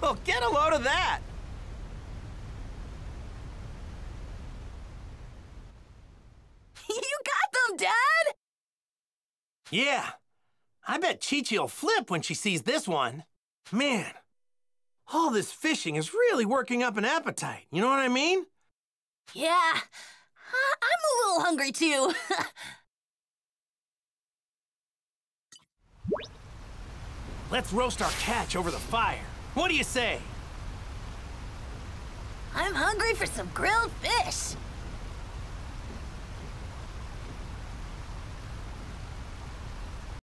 Well, get a load of that! You got them, Dad! Yeah. I bet Chichi'll flip when she sees this one. Man, all this fishing is really working up an appetite, you know what I mean? Yeah. I'm a little hungry, too. Let's roast our catch over the fire. What do you say? I'm hungry for some grilled fish.